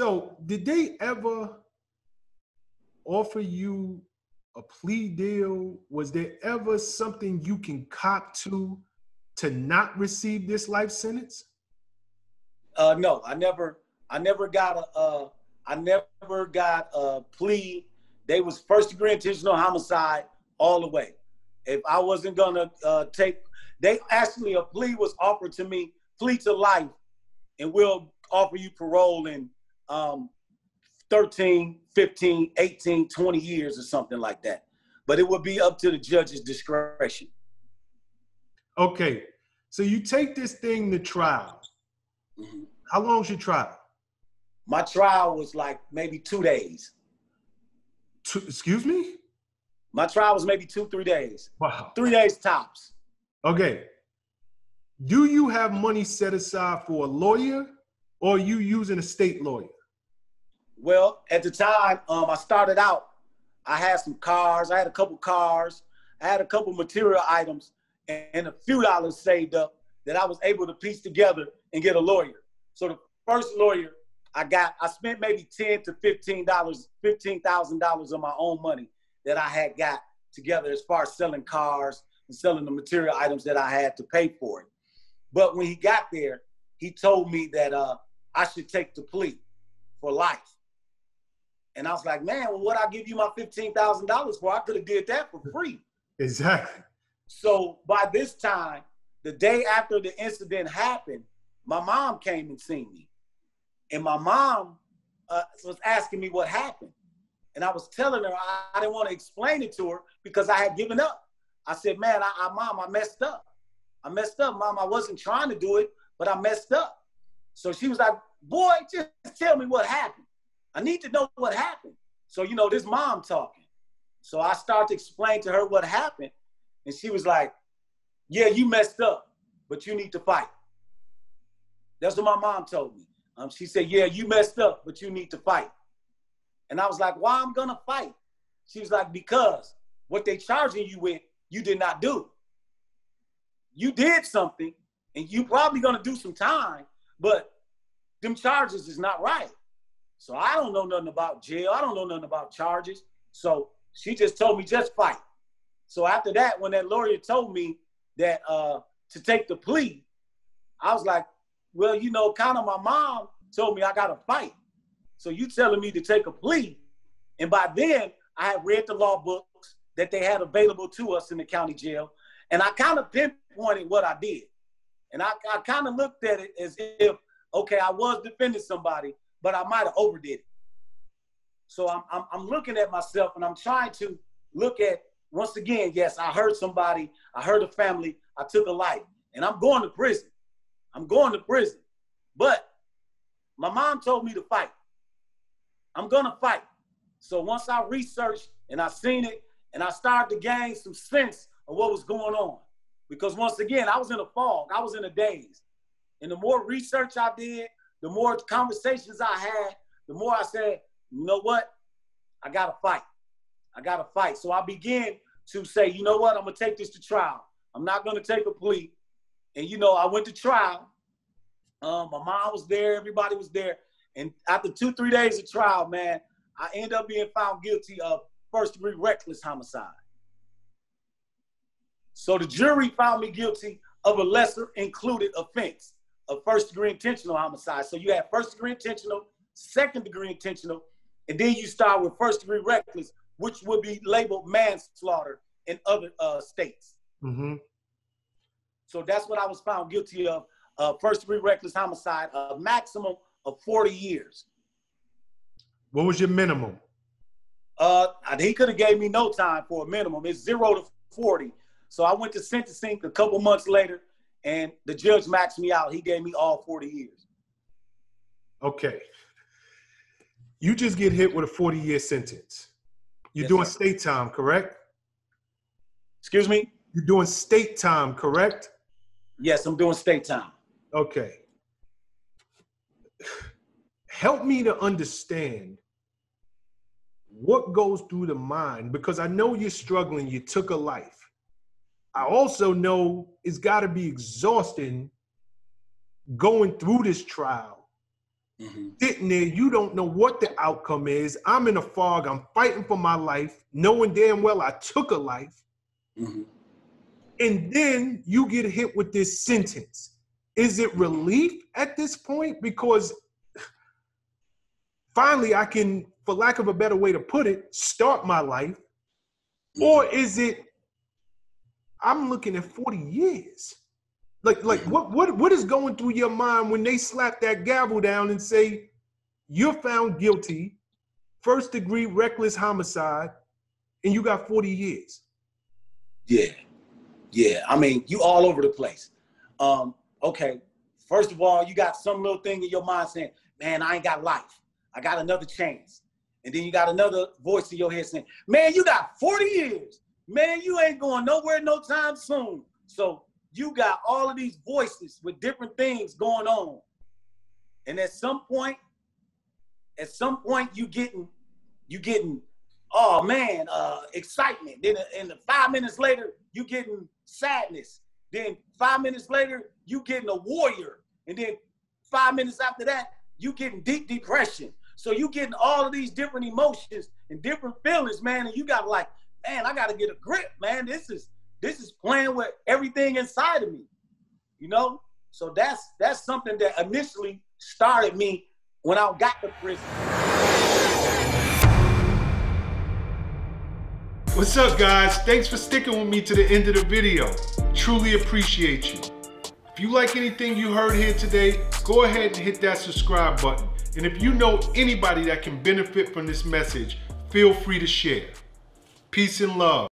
So did they ever offer you a plea deal? Was there ever something you can cop to not receive this life sentence? No, I never got a plea. They was first degree intentional homicide all the way. If I wasn't gonna a plea was offered to me, plea to life, and we'll offer you parole in 13, 15, 18, 20 years or something like that. But it would be up to the judge's discretion. Okay, so you take this thing to trial. Mm-hmm. How long's your trial? My trial was like maybe 2 days. Excuse me? My trial was maybe 2-3 days. Wow. 3 days tops. Okay. Do you have money set aside for a lawyer, or are you using a state lawyer? Well, at the time, I started out, I had some cars. I had a couple cars. I had a couple material items and a few dollars saved up that I was able to piece together and get a lawyer. So the first lawyer I got, I spent maybe $10 to $15, $15,000 of my own money that I had got together as far as selling cars and selling the material items that I had to pay for it. But when he got there, he told me that I should take the plea for life. And I was like, man, well, what I give you my $15,000 for? I could have did that for free. Exactly. So by this time, the day after the incident happened, my mom came and seen me. And my mom was asking me what happened. And I was telling her, I didn't want to explain it to her because I had given up. I said, man, Mom, I messed up. I messed up, Mom. I wasn't trying to do it, but I messed up. So she was like, boy, just tell me what happened. I need to know what happened. So, you know, this mom talking. So I started to explain to her what happened. And she was like, yeah, you messed up, but you need to fight. That's what my mom told me. She said, yeah, you messed up, but you need to fight. And I was like, why I'm gonna fight? She was like, because what they charging you with, you did not do. You did something, and you probably gonna do some time, but them charges is not right. So I don't know nothing about jail. I don't know nothing about charges. So she just told me, just fight. So after that, when that lawyer told me that to take the plea, I was like, well, you know, kind of my mom told me I gotta fight. So you telling me to take a plea. And by then, I had read the law books that they had available to us in the county jail. And I kind of pinpointed what I did. And I kind of looked at it as if, okay, I was defending somebody, but I might have overdid it. So I'm looking at myself and I'm trying to look at, once again, yes, I hurt somebody, I hurt a family, I took a life. And I'm going to prison. I'm going to prison. But my mom told me to fight. I'm gonna fight. So once I researched and I seen it and I started to gain some sense of what was going on. Because once again, I was in a fog, I was in a daze. And the more research I did, the more conversations I had, the more I said, you know what? I gotta fight. I gotta fight. So I began to say, you know what? I'm gonna take this to trial. I'm not gonna take a plea. And you know, I went to trial. My mom was there, everybody was there. And after 2-3 days of trial, man, I ended up being found guilty of first-degree reckless homicide. So the jury found me guilty of a lesser-included offense of first-degree intentional homicide. So you had first-degree intentional, second-degree intentional, and then you start with first-degree reckless, which would be labeled manslaughter in other states. Mm-hmm. So that's what I was found guilty of, first-degree reckless homicide, a maximum of 40 years. What was your minimum? He could have gave me no time for a minimum. It's 0 to 40. So I went to sentencing a couple months later and the judge maxed me out. He gave me all 40 years. Okay. You just get hit with a 40-year sentence. You're doing state time, correct? Excuse me? You're doing state time, correct? Yes, I'm doing state time. Okay. Help me to understand what goes through the mind, because I know you're struggling, you took a life. I also know it's got to be exhausting going through this trial Sitting there, you don't know what the outcome is. I'm in a fog. I'm fighting for my life, knowing damn well I took a life. And then you get hit with this sentence. Is it relief at this point? Because finally I can, for lack of a better way to put it, start my life. Or is it, I'm looking at 40 years. Like what is going through your mind when they slap that gavel down and say, you're found guilty, first degree reckless homicide, and you got 40 years? Yeah. Yeah. I mean, you all over the place. Okay. First of all, you got some little thing in your mind saying, man, I ain't got life. I got another chance. And then you got another voice in your head saying, man, you got 40 years. Man, you ain't going nowhere no time soon. So you got all of these voices with different things going on. And at some point you getting, oh man, excitement. Then in 5 minutes later, you getting sadness. Then 5 minutes later, you getting a warrior. And then 5 minutes after that, you getting deep depression. So you getting all of these different emotions and different feelings, man. And you got like, man, I got to get a grip, man. This is playing with everything inside of me, you know? So that's something that initially started me when I got to prison. What's up, guys? Thanks for sticking with me to the end of the video. Truly appreciate you. If you like anything you heard here today, go ahead and hit that subscribe button. And if you know anybody that can benefit from this message, feel free to share. Peace and love.